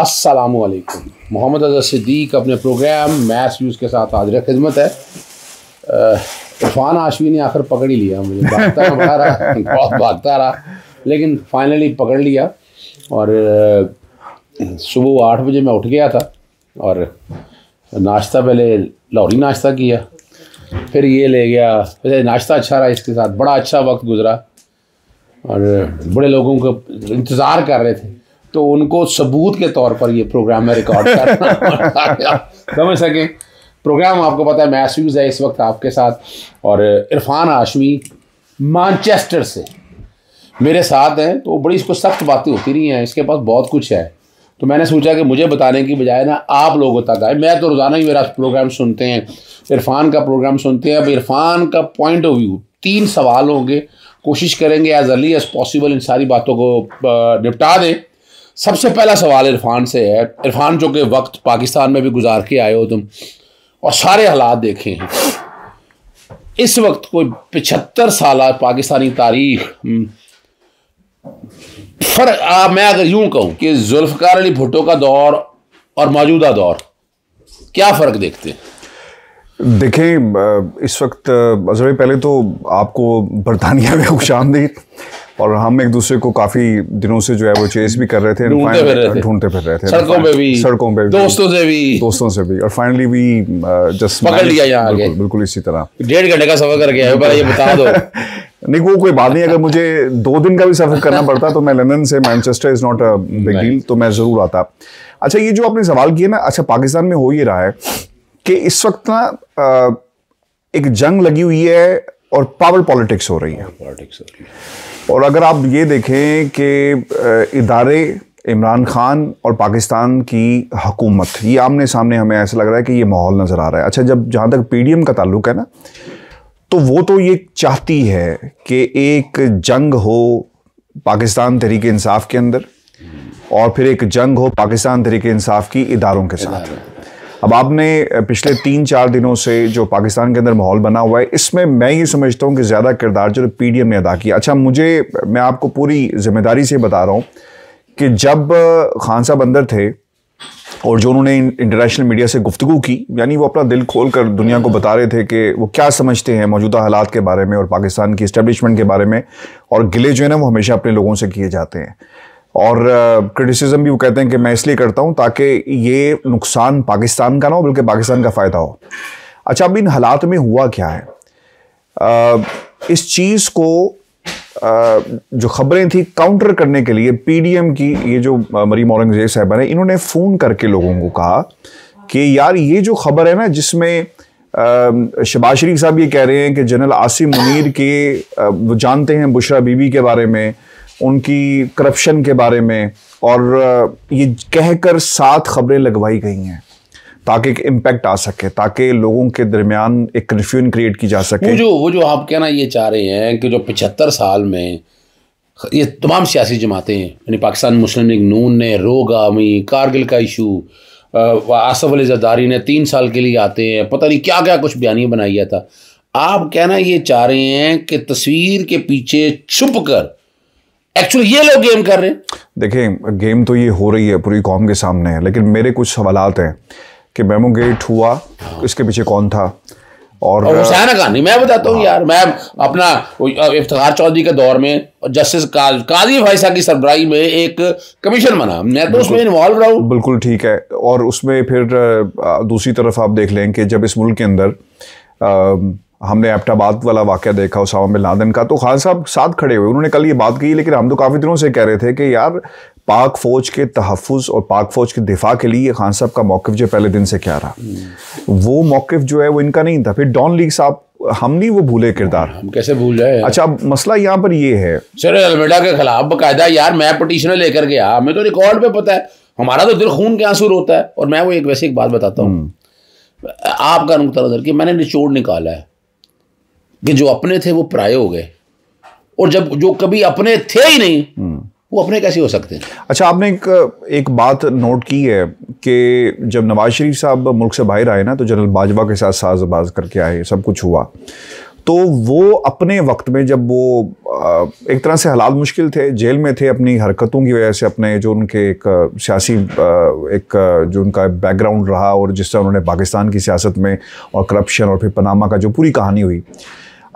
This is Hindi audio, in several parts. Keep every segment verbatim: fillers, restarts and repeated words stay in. अस्सलामुअलैकुम। मोहम्मद अजहर सिद्दीक अपने प्रोग्राम मैथ्स यूज़ के साथ हाजिर खिदमत है। इरफान हाशमी ने आखिर पकड़ ही लिया मुझे, भागता रहा, रहा बहुत भागता रहा लेकिन फाइनली पकड़ लिया। और सुबह आठ बजे मैं उठ गया था और नाश्ता पहले लाहौरी नाश्ता किया, फिर ये ले गया, फिर नाश्ता अच्छा रहा, इसके साथ बड़ा अच्छा वक्त गुजरा। और बड़े लोगों को इंतज़ार कर रहे थे तो उनको सबूत के तौर पर ये प्रोग्राम में रिकॉर्ड करना समझ सकें। प्रोग्राम आपको पता है मैथ्स है इस वक्त आपके साथ, और इरफान हाशमी मैनचेस्टर से मेरे साथ हैं। तो बड़ी इसको सख्त बातें होती रही हैं, इसके पास बहुत कुछ है, तो मैंने सोचा कि मुझे बताने की बजाय ना आप लोगों तक आए। मैं तो रोज़ाना ही मेरा प्रोग्राम सुनते हैं, इरफान का प्रोग्राम सुनते हैं। अब इरफान का पॉइंट ऑफ व्यू, तीन सवाल होंगे, कोशिश करेंगे एज अर्ली एज़ पॉसिबल इन सारी बातों को निपटा दें। सबसे पहला सवाल इरफान से है। इरफान, जो कि वक्त पाकिस्तान में भी गुजार के आए हो तुम और सारे हालात देखे हैं, इस वक्त कोई पचहत्तर साल पाकिस्तानी तारीख फर्क आ, मैं अगर यूं कहूं कि जुल्फकार अली भुट्टो का दौर और मौजूदा दौर, क्या फ़र्क देखते हैं? देखें, इस वक्त अजहर, पहले तो आपको बरतानिया में खुश आमदीद, और हम एक दूसरे को काफ़ी दिनों से जो है वो चेस भी कर रहे थे, ढूंढते फिर रहे थे, सड़कों पे भी, सड़कों पे भी, दोस्तों से भी, दोस्तों से भी, और फाइनली भी जस्ट पकड़ लिया यहाँ। बिल्कुल, बिल्कुल इसी तरह डेढ़ घंटे का सफ़र करके आए, पर ये बता दो। नहीं, वो कोई बात नहीं, अगर मुझे दो दिन का भी सफ़र करना पड़ता तो मैं लंदन से Manchester is not a big deal, तो मैं ज़रूर आता। अच्छा, ये जो आपने सवाल किया ना, अच्छा पाकिस्तान में हो ये रहा है कि इस वक्त ना एक जंग लगी हुई है और पावर पॉलिटिक्स हो रही है, पॉलिटिक्स हो रही है। और अगर आप ये देखें कि इदारे इमरान खान और पाकिस्तान की हुकूमत, ये आमने सामने हमें ऐसा लग रहा है कि ये माहौल नज़र आ रहा है। अच्छा, जब जहाँ तक पीडीएम का ताल्लुक है ना, तो वो तो ये चाहती है कि एक जंग हो पाकिस्तान तहरीक इंसाफ के अंदर, और फिर एक जंग हो पाकिस्तान तहरीक इंसाफ की इदारों के साथ। अब आपने पिछले तीन चार दिनों से जो पाकिस्तान के अंदर माहौल बना हुआ है, इसमें मैं ये समझता हूँ कि ज़्यादा किरदार जो पीडीएम ने अदा किया। अच्छा, मुझे, मैं आपको पूरी जिम्मेदारी से बता रहा हूँ कि जब खान साहब अंदर थे और जो उन्होंने इंटरनेशनल मीडिया से गुफ्तगू की, यानी वो अपना दिल खोल कर दुनिया को बता रहे थे कि वो क्या समझते हैं मौजूदा हालात के बारे में और पाकिस्तान की इस्टेब्लिशमेंट के बारे में, और गिले जो है ना वो हमेशा अपने लोगों से किए जाते हैं, और क्रिटिसिज्म भी वो कहते हैं कि मैं इसलिए करता हूं ताकि ये नुकसान पाकिस्तान का ना हो बल्कि पाकिस्तान का फ़ायदा हो। अच्छा, अब इन हालात में हुआ क्या है, आ, इस चीज़ को आ, जो खबरें थी काउंटर करने के लिए पीडीएम की, ये जो मरीम औरंगजेब साहिबा ने, इन्होंने फ़ोन करके लोगों को कहा कि यार ये जो खबर है ना जिसमें शहबाज शरीफ साहब ये कह रहे हैं कि जनरल आसिम मुनीर के आ, वो जानते हैं बुशरा बीबी के बारे में, उनकी करप्शन के बारे में, और ये कहकर सात खबरें लगवाई गई हैं ताकि एक इम्पैक्ट आ सके, ताकि लोगों के दरमियान एक कन्फ्यूजन क्रिएट की जा सके। वो जो वो जो आप कहना ये चाह रहे हैं कि जो पचहत्तर साल में ये तमाम सियासी जमातें, यानी पाकिस्तान मुस्लिम लीग नून ने रोगामी, कारगिल का इशू, आसिफ अली जरदारी ने तीन साल के लिए आते हैं, पता नहीं क्या क्या कुछ बयानी बनाया था, आप कहना ये चाह रहे हैं कि तस्वीर के पीछे छुप कर एक्चुअली ये लोग गेम कर रहे हैं। देखें, गेम तो ये हो रही है पूरी कौम के सामने है, लेकिन मेरे कुछ सवालात हैं कि मेमो गेट हुआ, इसके पीछे कौन था, और हुसैन कहानी मैं बताता हूँ यार, मैं अपना इफ्तिखार चौधरी के दौर में जस्टिस काजी भाई साहब की सरबराही में एक कमीशन बना, मैं तो उसमें इन्वॉल्व रहा हूँ। बिल्कुल ठीक है, और उसमें फिर दूसरी तरफ आप देख लें कि जब इस मुल्क के अंदर आ, हमने अब्बोटाबाद वाला वाक़या देखा उसामा बिन लादेन का, तो खान साहब साथ खड़े हुए, उन्होंने कल ये बात कही, लेकिन हम तो काफ़ी दिनों से कह रहे थे कि यार पाक फ़ौज के तहफ़्फ़ुज़ और पाक फ़ौज के दिफा के लिए खान साहब का मौक़िफ़ जो पहले दिन से क्या रहा, वो मौक़िफ़ जो है वो इनका नहीं था। फिर डॉन लीग साहब, हम नहीं वो भूले किरदार, हम कैसे भूल जाए। अच्छा, मसला यहाँ पर ये है, सर अलमेडा के खिलाफ बाकायदा यार मैं पटिशनर लेकर गया, हमें तो रिकॉर्ड पर पता है, हमारा तो दिल खून के आंसू रोता है। और मैं वो एक वैसे एक बात बताता हूँ आपका नुकता नज़र कि मैंने निचोड़ निकाला है कि जो अपने थे वो पराये हो गए, और जब जो कभी अपने थे ही नहीं वो अपने कैसे हो सकते हैं। अच्छा, आपने एक एक बात नोट की है कि जब नवाज शरीफ साहब मुल्क से बाहर आए ना, तो जनरल बाजवा के साथ साज़बाज़ करके आए, सब कुछ हुआ, तो वो अपने वक्त में जब वो एक तरह से हालात मुश्किल थे, जेल में थे अपनी हरकतों की वजह से, अपने जो उनके एक सियासी एक जो उनका बैकग्राउंड रहा और जिस तरह उन्होंने पाकिस्तान की सियासत में और करप्शन और फिर पनामा का जो पूरी कहानी हुई।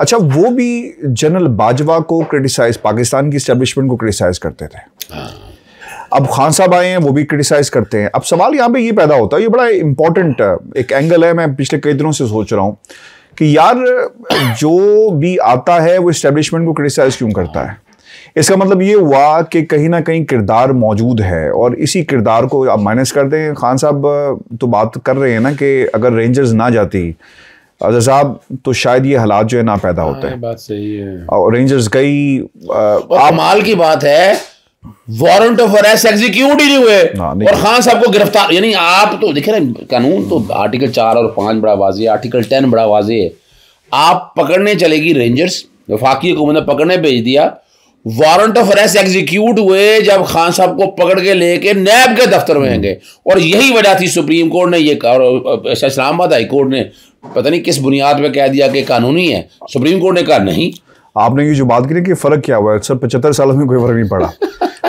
अच्छा, वो भी जनरल बाजवा को क्रिटिसाइज़, पाकिस्तान की इस्टेब्लिशमेंट को क्रिटिसाइज़ करते थे। अब खान साहब आए हैं, वो भी क्रिटिसाइज़ करते हैं। अब सवाल यहाँ पे ये पैदा होता है, ये बड़ा इंपॉर्टेंट एक एंगल है, मैं पिछले कई दिनों से सोच रहा हूँ कि यार जो भी आता है वो इस्टेब्लिशमेंट को क्रिटिसाइज़ क्यों करता है। इसका मतलब ये हुआ कि कहीं ना कहीं किरदार मौजूद है और इसी किरदार को आप माइनस कर दें। खान साहब तो बात कर रहे हैं ना कि अगर रेंजर्स ना जाती अज़र साहब तो शायद ये हालात जो है ना पैदा होते हैं। बात सही है। और रेंजर्स गई, कमाल की बात है, वारंट ऑफ अरेस्ट एग्जीक्यूट ही नहीं हुए और खान साहब को गिरफ्तार। यानी आप तो देखिए ना, कानून तो आर्टिकल चार और पाँच बड़ा वाजे, आर्टिकल टेन बड़ा वाजे है। आप पकड़ने चलेगी रेंजर्स, वफाकी हुकूमत ने पकड़ने भेज दिया, वारंट ऑफ अरेस्ट एग्जीक्यूट हुए जब खान साहब को पकड़ के लेके नैब के दफ्तर में गए। और यही वजह थी, सुप्रीम कोर्ट ने ये और इस्लामाबाद हाई कोर्ट ने पता नहीं किस बुनियाद पे कह दिया कि कानूनी है, सुप्रीम कोर्ट ने कहा नहीं। आपने ये जो बात की कि फ़र्क क्या हुआ है सर, पचहत्तर सालों में कोई फ़र्क नहीं पड़ा।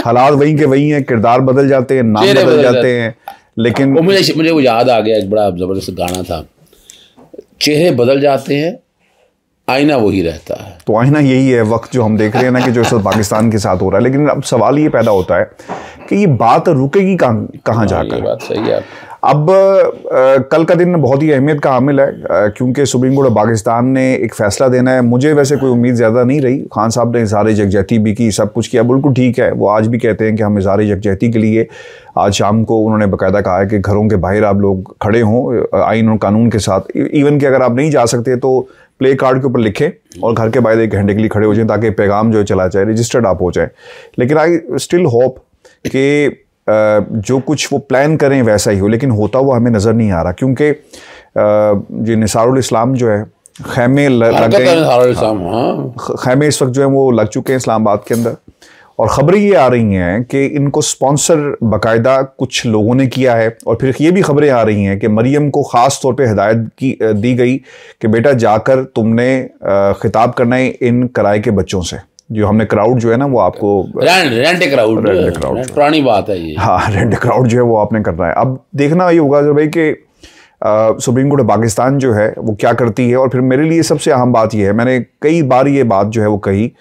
हालात वहीं के वहीं हैं, किरदार बदल जाते हैं, नाम बदल, बदल जाते हैं, लेकिन मुझे मुझे वो याद आ गया, एक बड़ा ज़बरदस्त गाना था, चेहरे बदल जाते हैं आईना वही रहता है। तो आईना यही है वक्त जो हम देख रहे हैं ना कि जो इस वक्त पाकिस्तान के साथ हो रहा है। लेकिन अब सवाल ये पैदा होता है कि ये बात रुकेगी कहाँ कहाँ जाकर। बात सही है। अब आ, कल का दिन बहुत ही अहमियत का हामिल है क्योंकि सुप्रीम कोर्ट ऑफ पाकिस्तान ने एक फ़ैसला देना है। मुझे वैसे कोई उम्मीद ज़्यादा नहीं रही, खान साहब ने इजहार यकजहती भी की, सब कुछ किया, बिल्कुल ठीक है। वो आज भी कहते हैं कि हम इजहार यकजहती के लिए, आज शाम को उन्होंने बाकायदा कहा है कि घरों के बाहर आप लोग खड़े हों आइन और कानून के साथ, इवन कि अगर आप नहीं जा सकते तो प्ले कार्ड के ऊपर लिखें और घर के बाहर एक घंटे के लिए खड़े हो जाएं ताकि पैगाम जो चला जाए, रजिस्टर्ड आप हो जाए। लेकिन आई स्टिल होप कि जो कुछ वो प्लान करें वैसा ही हो, लेकिन होता हुआ हमें नज़र नहीं आ रहा क्योंकि ये निसारुल इस्लाम जो है खैमे लग गए, खैमे इस वक्त जो है वो लग चुके हैं इस्लामाबाद के अंदर। और ख़बरें ये आ रही हैं कि इनको स्पॉन्सर बाकायदा कुछ लोगों ने किया है। और फिर ये भी ख़बरें आ रही हैं कि मरीम को ख़ास तौर पे हिदायत की दी गई कि बेटा जाकर तुमने ख़िताब करना है इन किराए के बच्चों से, जो हमने क्राउड जो है ना वो आपको rent rent crowd rent crowd पुरानी बात है ये, हाँ रेंट क्राउड जो है वो आपने करना है। अब देखना ये होगा भाई कि सुप्रीम कोर्ट ऑफ पाकिस्तान जो है वो क्या करती है। और फिर मेरे लिए सबसे अहम बात यह है, मैंने कई बार ये बात जो है वो कही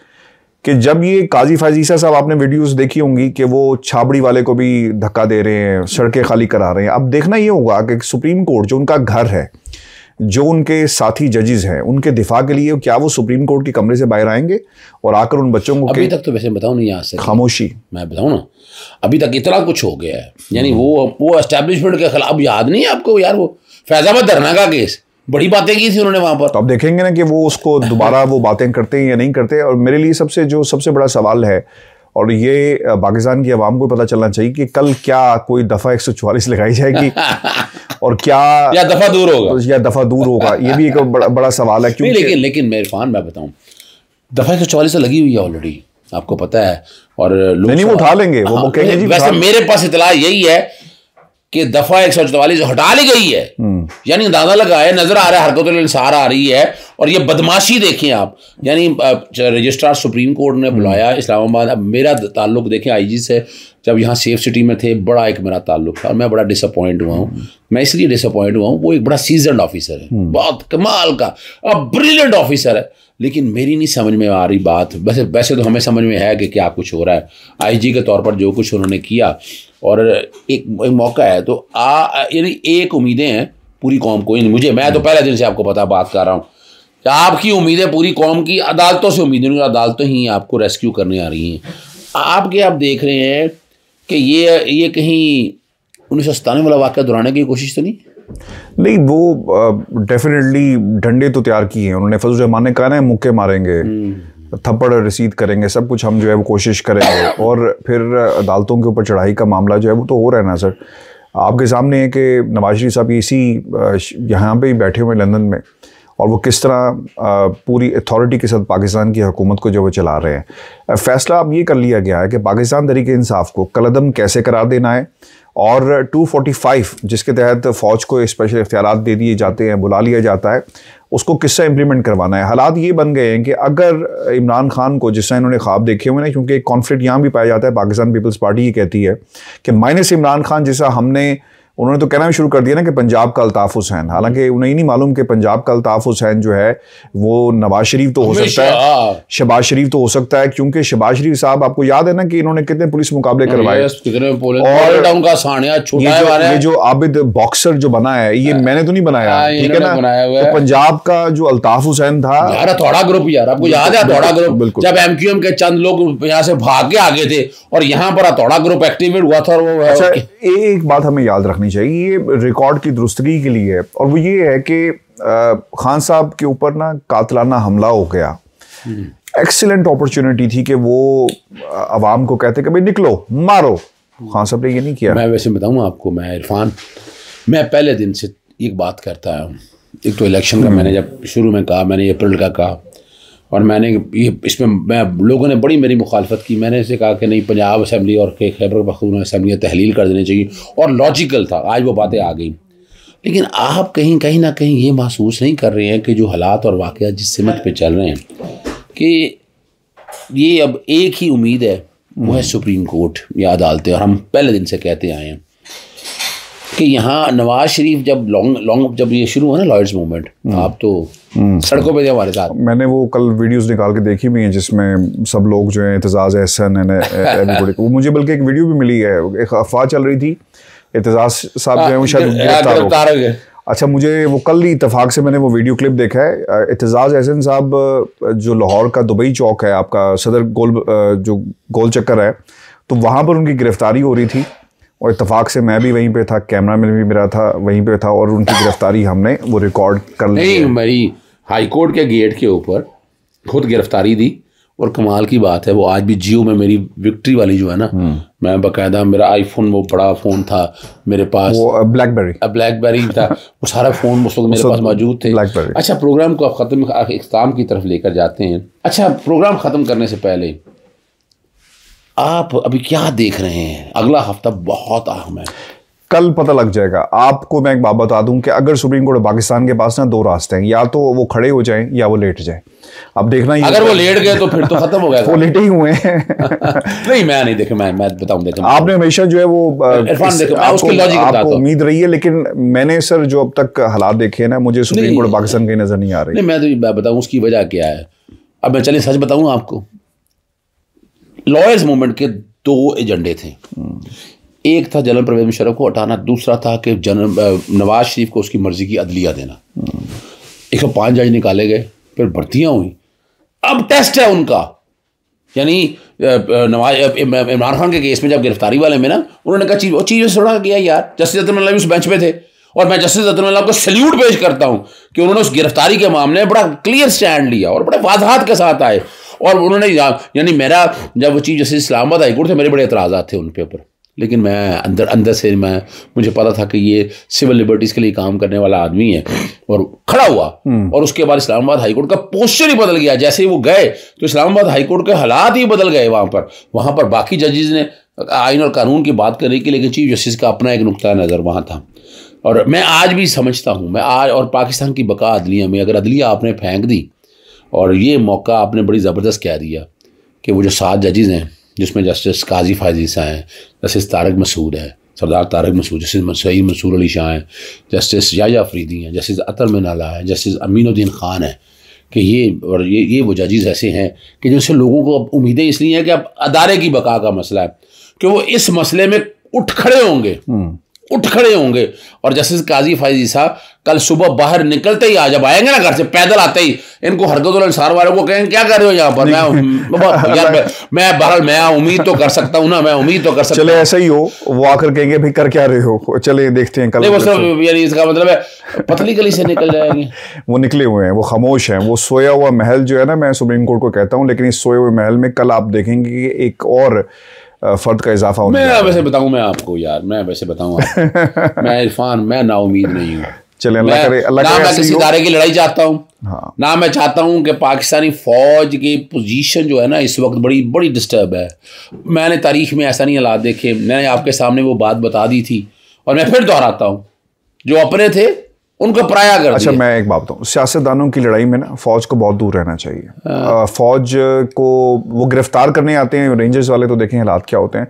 कि जब ये काजी फाजीसा साहब, आपने वीडियोस देखी होंगी कि वो छाबड़ी वाले को भी धक्का दे रहे हैं, सड़कें खाली करा रहे हैं। अब देखना ये होगा कि सुप्रीम कोर्ट जो उनका घर है, जो उनके साथी जजेस हैं, उनके दिफा के लिए क्या वो सुप्रीम कोर्ट के कमरे से बाहर आएंगे और आकर उन बच्चों को, अभी तक तो वैसे बताऊँ नहीं आ सकता, खामोशी, मैं बताऊँ ना अभी तक इतना कुछ हो गया है। यानी वो वो एस्टेब्लिशमेंट के खिलाफ, याद नहीं है आपको यार वो फैजाबाद धरना का केस, बड़ी बातें की थी उन्होंने वहाँ पर। तो अब देखेंगे ना कि वो उसको दोबारा वो बातें करते हैं या नहीं करते। और मेरे लिए सबसे जो सबसे बड़ा सवाल है, और ये पाकिस्तान की आवाम को पता चलना चाहिए कि कल क्या कोई दफ़ा एक सौ चौवालीस लगाई जाएगी और क्या या दफ़ा दूर होगा या दफ़ा दूर होगा, ये भी एक बड़ा बड़ा सवाल है। क्यों लेकिन लेकिन मैं इरफान मैं बताऊँ, दफ़ा एक सौ चौवालीस से लगी हुई है ऑलरेडी, आपको पता है। और नहीं वो उठा लेंगे, वो कहेंगे, वैसे मेरे पास इतला यही है कि दफ़ा एक सौ चौवालीस हटा ली गई है। यानी अंदाजा लगाए, नजर आ रहा है हरकतों इंसार आ रही है। और ये बदमाशी देखें आप, यानी रजिस्ट्रार सुप्रीम कोर्ट ने बुलाया इस्लामाबाद। अब मेरा ताल्लुक देखें आईजी से, जब यहाँ सेफ सिटी में थे, बड़ा एक मेरा ताल्लुक था और मैं बड़ा डिसअपॉइंट हुआ हूँ। मैं इसलिए डिसअपॉइंट हुआ हूँ, वो एक बड़ा सीजनड ऑफिसर है, बहुत कमाल का और ब्रिलियंट ऑफिसर है, लेकिन मेरी नहीं समझ में आ रही बात। वैसे वैसे तो हमें समझ में है कि क्या कुछ हो रहा है, आईजी के तौर पर जो कुछ उन्होंने किया। और एक मौका है तो आ यानी एक उम्मीदें हैं पूरी कौम को, यानी मुझे, मैं तो पहले दिन से आपको पता बात कर रहा हूँ, आपकी उम्मीदें पूरी कौम की अदालतों से उम्मीदें, और अदालतें ही आपको रेस्क्यू करने आ रही हैं। आपके आप देख रहे हैं कि ये ये कहीं उन्नीस सौ सतानवे वाला वाक़ा दोहराने की कोशिश तो नहीं नहीं वो डेफिनेटली डंडे तो तैयार किए हैं उन्होंने। फजलुर रहमान ने कहा ना, मुक्के मारेंगे, थप्पड़ रसीद करेंगे, सब कुछ हम जो है वो कोशिश करेंगे। और फिर अदालतों के ऊपर चढ़ाई का मामला जो है वो तो हो रहा है ना सर, आपके सामने है कि नवाज शरीफ साहब इसी यहाँ पे ही बैठे हुए लंदन में, और वो किस तरह पूरी अथॉरिटी के साथ पाकिस्तान की हुकूमत को जो वो चला रहे हैं। फ़ैसला अब ये कर लिया गया है कि पाकिस्तान तहरीक इंसाफ को कलअदम कैसे करार देना है और दो सौ पैंतालीस जिसके तहत फ़ौज को स्पेशल इख्तियारात दे दिए जाते हैं, बुला लिया जाता है, उसको किससे इम्प्लीमेंट करवाना है। हालात ये बन गए हैं कि अगर इमरान खान को जिस तरह इन्होंने ख्वाब देखे हुए ना, क्योंकि एक कॉन्फ्लिक्ट यहाँ भी पाया जाता है, पाकिस्तान पीपल्स पार्टी ये कहती है कि माइनस इमरान खान, जैसा हमने उन्होंने तो कहना भी शुरू कर दिया ना कि पंजाब का अल्ताफ़ हुसैन, हालांकि उन्हें ही नहीं मालूम कि पंजाब का अल्ताफ़ हुसैन जो है वो नवाज शरीफ तो हो सकता है, शहबाज शरीफ तो हो सकता है, क्योंकि शहबाज शरीफ साहब आपको याद है ना कि इन्होंने कितने पुलिस मुकाबले करवाए। और ये जो आबिद बॉक्सर जो बना है ये मैंने तो नहीं बनाया, ठीक है ना, पंजाब का जो अल्ताफ़ हुसैन था थोड़ा ग्रुप, यार आपको याद है थोड़ा ग्रुप, बिल्कुल, जब एमक्यूएम के चंद लोग यहाँ से भाग के आगे थे और यहाँ पर थोड़ा ग्रुप एक्टिवेट हुआ था। और एक बात हमें याद रखनी चाहिए ये रिकॉर्ड की दुरुस्तगी के लिए, और वो ये है कि खान साहब के ऊपर ना कातलाना हमला हो गया, एक्सीलेंट अपॉर्चुनिटी थी कि वो आवाम को कहते कि भाई निकलो मारो, खान साहब ने ये नहीं किया। मैं वैसे बताऊँ आपको, मैं इरफान मैं पहले दिन से एक बात करता आया हूँ, एक तो इलेक्शन का मैंने जब शुरू में कहा, मैंने अप्रैल का कहा, और मैंने ये इसमें मैं लोगों ने बड़ी मेरी मुखालफत की, मैंने इसे कहा कि नहीं पंजाब असम्बली और के खैबर पखतून असम्बली तहलील कर देनी चाहिए, और लॉजिकल था, आज वो बातें आ गई। लेकिन आप कहीं कहीं ना कहीं ये महसूस नहीं कर रहे हैं कि जो हालात और वाक़या जिस सिमत पे चल रहे हैं कि ये अब एक ही उम्मीद है, वह है सुप्रीम कोर्ट या अदालतें। और हम पहले दिन से कहते आए हैं कि यहाँ नवाज शरीफ जब लॉन्ग लॉन्ग जब ये शुरू हुआ ना लॉयर्स मूवमेंट, आप तो सड़कों पे थे हमारे साथ। मैंने वो कल वीडियोस निकाल के देखी भी हैं जिसमें सब लोग जो है एतजाज अहसन है, वो मुझे बल्कि एक वीडियो भी मिली है, एक अफवाह चल रही थी एतजाज साहब जो है वो शायद गिरफ्तार हो गए। अच्छा, मुझे वो कल ही इतफाक़ से मैंने वो वीडियो क्लिप देखा है, एतजाज अहसन साहब जो लाहौर का दुबई चौक है आपका, सदर गोल जो गोल चक्कर है, तो वहाँ पर उनकी गिरफ्तारी हो रही थी, और इतफाक़ से मैं भी वहीं पे था, कैमरा मैन भी मेरा था वहीं पे था, और उनकी गिरफ्तारी हमने वो रिकॉर्ड कर ली। नहीं, मेरी हाई कोर्ट के गेट के ऊपर खुद गिरफ्तारी दी, और कमाल की बात है वो आज भी जियो में मेरी विक्ट्री वाली जो है ना, मैं बाकायदा मेरा आईफोन वो बड़ा फ़ोन था मेरे पास, वो ब्लैकबेरी ब्लैकबेरी था, वो सारा फ़ोन उस वक्त मेरे पास मौजूद थे। अच्छा, प्रोग्राम को आप ख़त्म इख्तिताम की तरफ लेकर जाते हैं। अच्छा, प्रोग्राम ख़त्म करने से पहले आप अभी क्या देख रहे हैं? अगला हफ्ता बहुत अहम है, कल पता लग जाएगा आपको। मैं एक बात बता दूं कि अगर सुप्रीम कोर्ट ऑफ पाकिस्तान के पास ना दो रास्ते हैं, या तो वो खड़े हो जाएं या वो लेट जाएं। अब देखना ही अगर वो लेट गए तो फिर तो खत्म हो गया, वो लेटे ही हुए हैं। नहीं, मैं नहीं देखा, मैं मैं बताऊं देखा, आपने हमेशा जो है वो इरफान देखा, मैं उसकी लॉजिक बताता हूं, आपको उम्मीद रही है। लेकिन मैंने सर जो अब तक हालात देखे हैं ना, मुझे सुप्रीम कोर्ट ऑफ पाकिस्तान की नजर नहीं आ रही। मैं तो बताऊँ उसकी वजह क्या है। अब मैं चलिए सच बताऊँ आपको, लॉयर्स मूवमेंट के दो एजेंडे थे, एक था जनरल परवेज मुशर्रफ को हटाना, दूसरा था कि जनरल नवाज शरीफ को उसकी मर्जी की अदलिया देना। एक सौ पाँच जज निकाले गए, फिर भर्तियाँ हुई, अब टेस्ट है उनका, यानी नवाज इमरान खान के केस में जब गिरफ्तारी वाले में ना उन्होंने कहा चीज वो चीज़ों से थोड़ा किया यार, जस्टिस अतर मिनल्लाह उस बेंच पे थे, और मैं जस्टिस अतर मिनल्लाह को सल्यूट पेश करता हूँ कि उन्होंने उस गिरफ्तारी के मामले में बड़ा क्लियर स्टैंड लिया और बड़े वाजहात के साथ आए। और उन्होंने यानी मेरा जब वो chief justice Islamabad high court थे, मेरे बड़े एतराज़ात थे उनके ऊपर, लेकिन मैं अंदर अंदर से मैं मुझे पता था कि ये सिविल लिबर्टीज़ के लिए काम करने वाला आदमी है, और खड़ा हुआ। और उसके बाद इस्लामाबाद हाई कोर्ट का पोस्चर ही बदल गया, जैसे ही वो गए तो इस्लामाबाद हाई कोर्ट के हालात ही बदल गए। वहाँ पर वहाँ पर बाकी जजेज़ ने आइन और कानून की बात करने की, लेकिन चीफ जस्टिस का अपना एक नुक्ता नज़र वहाँ था। और मैं आज भी समझता हूँ, मैं आज और पाकिस्तान की बका अदलिया में, अगर अदलिया आपने फेंक दी, और ये मौका आपने बड़ी ज़बरदस्त कह दिया कि वो जो सात जजेज़ हैं जिसमें जस्टिस काजी फायजी शाह हैं, जस्टिस तारिक मसूद हैं, सरदार तारिक मसूद, जस्टिस मंसूर अली शाह हैं, जस्टिस याह्या अफरीदी हैं, जस्टिस अतर मिनल्लाह हैं, जस्टिस अमीनुद्दीन ख़ान हैं, कि ये और ये ये वो जजेज़ ऐसे हैं कि जिनसे लोगों को अब उम्मीदें इसलिए हैं कि अब अदारे की बका का मसला है कि वो इस मसले में उठ खड़े होंगे उठ खड़े होंगे। और जस्टिस काजी फायजी साहब कल सुबह बाहर निकलते ही, आज जब आएंगे ना घर से पैदल आते ही, इनको हरकत और इंसार वालों को कहेंगे क्या कर रहे हो यहाँ पर। मैं यार मैं बहरहाल मैं उम्मीद तो कर सकता हूँ ना, मैं उम्मीद तो कर सकता हूँ। चले ऐसा ही हो, वो आकर कहेंगे भाई कर क्या रहे हो, चले देखते हैं कल। वो सब यानी इसका मतलब है पतली गली से निकल जाएंगे। वो निकले हुए हैं, वो खामोश हैं, वो सोया हुआ महल जो है ना, मैं सुप्रीम कोर्ट को कहता हूँ, लेकिन इस सोए हुए महल में कल आप देखेंगे कि एक और फ़र्द का इजाफा होने। मैं वैसे बताऊँ मैं आपको यार, मैं वैसे बताऊँ मैं इरफान मैं नाउमीद नहीं हूँ। चले अल्लाह करे, अल्लाह करे किसी इदारे की लड़ाई चाहता हूँ हाँ। ना मैं चाहता हूँ कि पाकिस्तानी फ़ौज की पोजीशन जो है ना इस वक्त बड़ी बड़ी डिस्टर्ब है। मैंने तारीख में ऐसा नहीं हालात देखे, मैंने आपके सामने वो बात बता दी थी और मैं फिर दोहराता हूँ जो अपने थे उनको पराया कर। अच्छा मैं एक बात बताऊँ, सियासतदानों की लड़ाई में ना फौज को बहुत दूर रहना चाहिए हाँ। फौज को वो गिरफ्तार करने आते हैं रेंजर्स वाले, तो देखें हालात क्या होते हैं।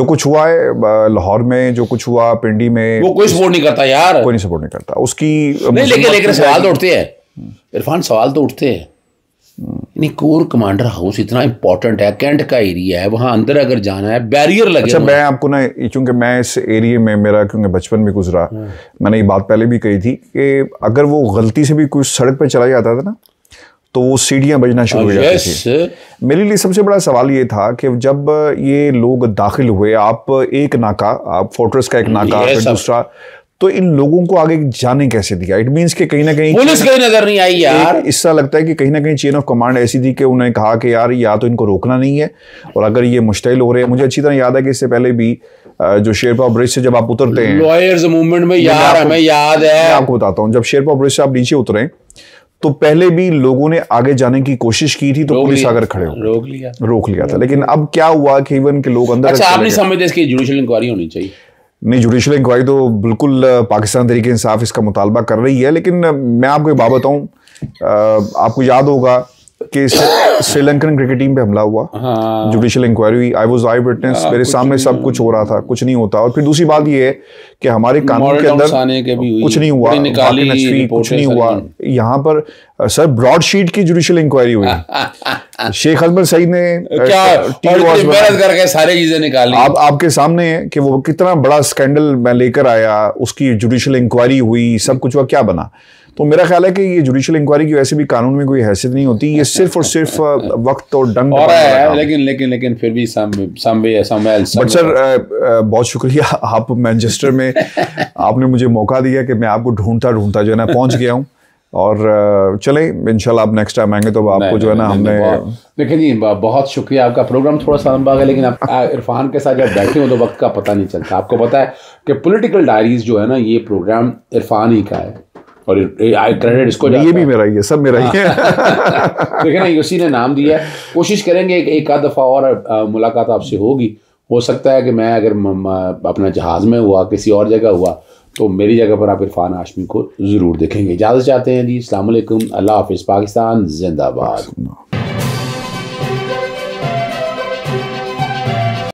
जो कुछ हुआ है लाहौर में, जो कुछ हुआ पिंडी में, वो कोई सपोर्ट नहीं करता यार, कोई नहीं सपोर्ट नहीं करता उसकी। नहीं लेकिन लेकिन सवाल तो उठते हैं इरफान, सवाल तो उठते हैं। नहीं कोर कमांडर हाउस इतना इंपॉर्टेंट है, कैंट का एरिया है, वहाँ अंदर अगर जाना है बैरियर लगे। अच्छा मैं आपको ना, क्योंकि मैं इस एरिया में मेरा क्योंकि बचपन में गुजरा, मैंने ये बात पहले भी कही थी कि अगर वो गलती से भी कोई सड़क पर चला जाता था ना तो वो सीढ़ियाँ बजना शुरू हो जाती थी। मेरे लिए सबसे बड़ा सवाल ये था कि जब ये लोग दाखिल हुए, आप एक नाका, आप फोर्ट्रेस का एक नाका, दूसरा, तो इन लोगों को आगे जाने कैसे दिया? इट मींस कि कहीं ना कहीं पुलिस की नजर नहीं आई यार। इससे लगता है कि कहीं ना कहीं चेन ऑफ कमांड ऐसी थी कि उन्हें कहा कि यार या तो इनको रोकना नहीं है, और अगर ये मुश्तिल हो रहे हैं। मुझे अच्छी तरह याद है कि इससे पहले भी जो शेरपा ब्रिज से जब आप उतरते हैं लॉयर्स मूवमेंट में, यार हमें याद है, आपको बताता हूँ, जब शेरपा ब्रिज से आप नीचे उतरे तो पहले भी लोगों ने आगे जाने की कोशिश की थी तो पुलिस आकर खड़े हो रोक लिया रोक लिया था। लेकिन अब क्या हुआ कि इवन के लोग अंदर। आप नहीं समझते इसकी जुडिशियल इंक्वायरी होनी चाहिए? नहीं, जुडिशल इंक्वायरी तो बिल्कुल पाकिस्तान तरीके इंसाफ इसका मुतालबा कर रही है। लेकिन मैं आपको एक बात बताऊँ, आपको याद होगा कि श्रीलंकन क्रिकेट टीम पे हमला हुआ हाँ। जुडिशल इंक्वायरी हुई, आई वाज आई विटनेस, मेरे सामने सब कुछ हो रहा था, कुछ नहीं होता। और फिर दूसरी बात ये है कि हमारे कानून के अंदर कुछ नहीं हुआ, कुछ नहीं हुआ। यहाँ पर सर ब्रॉडशीट की जुडिशल इंक्वायरी हुई, शेख हजमत सईद ने क्या मेहनत करके सारी चीजें निकाली, आप आपके सामने है कि वो कितना बड़ा स्कैंडल मैं लेकर आया, उसकी जुडिशल इंक्वायरी हुई, सब कुछ हुआ, क्या बना? तो मेरा ख्याल है कि ये जुडिशल इंक्वायरी की वैसे भी कानून में कोई हैसियत नहीं होती, ये सिर्फ और सिर्फ वक्त और डंग हो रहा है। लेकिन लेकिन लेकिन फिर भी बट सर बहुत शुक्रिया, आप मैनचेस्टर में आपने मुझे मौका दिया कि मैं आपको ढूंढता ढूंढता जो है ना पहुंच गया हूँ। और चले इंशाल्लाह आप नेक्स्ट टाइम आएंगे तो आपको जो है ना हमने। देखिए जी बहुत शुक्रिया, आपका प्रोग्राम थोड़ा सा लंबा है लेकिन आप इरफान के साथ जब बैठे हो तो वक्त का पता नहीं चलता। आपको पता है कि पॉलिटिकल डायरीज जो है ना ये प्रोग्राम इरफान ही का है और क्रेडिट इसको ये भी मेरा ही है, सब मेरा ही है। देखिए ना उसी ने नाम दिया है। कोशिश करेंगे एक आध दफ़ा और मुलाकात आपसे होगी, हो सकता है कि मैं अगर अपना जहाज़ में हुआ किसी और जगह हुआ तो मेरी जगह पर आप इरफान हाशमी को ज़रूर देखेंगे। इजाज़त चाहते हैं जी, अस्सलाम वालेकुम, अल्लाह हाफिज़, पाकिस्तान जिंदाबाद।